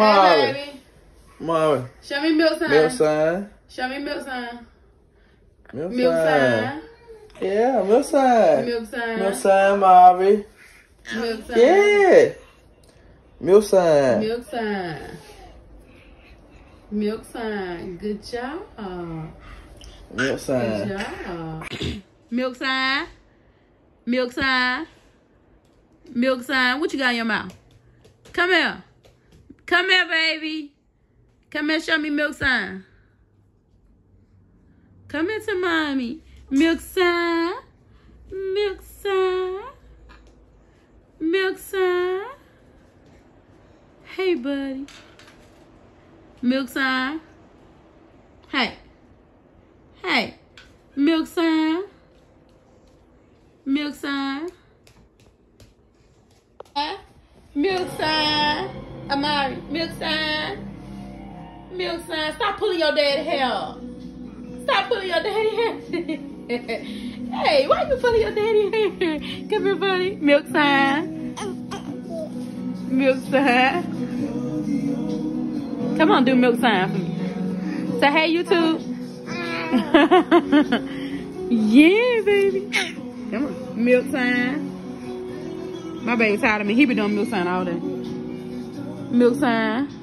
Marvin. Hey, baby. Marvin. Show me milk sign. Milk sign. Show me milk sign. Milk sign. Yeah, milk sign. Milk sign. Milk sign, Marvin. Milk sign. Yeah. Milk sign. Milk sign. Milk sign. Good job. Milk sign. Good job. Milk sign. Milk sign. Milk sign. What you got in your mouth? Come here. Come here, baby. Come here, show me milk sign. Come here to mommy. Milk sign. Milk sign. Milk sign. Hey, buddy. Milk sign. Hey. Hey. Milk sign. Milk sign. Milk sign. Amari. Milk sign. Milk sign. Stop pulling your daddy hair. Stop pulling your daddy hair. Hey, why you pulling your daddy hair? Come here, buddy. Milk sign. Milk sign. Come on, do milk sign for me. Say hey, YouTube. Yeah, baby. Come on. Milk sign. My baby's tired of me. He be doing milk sign all day. Milk sign.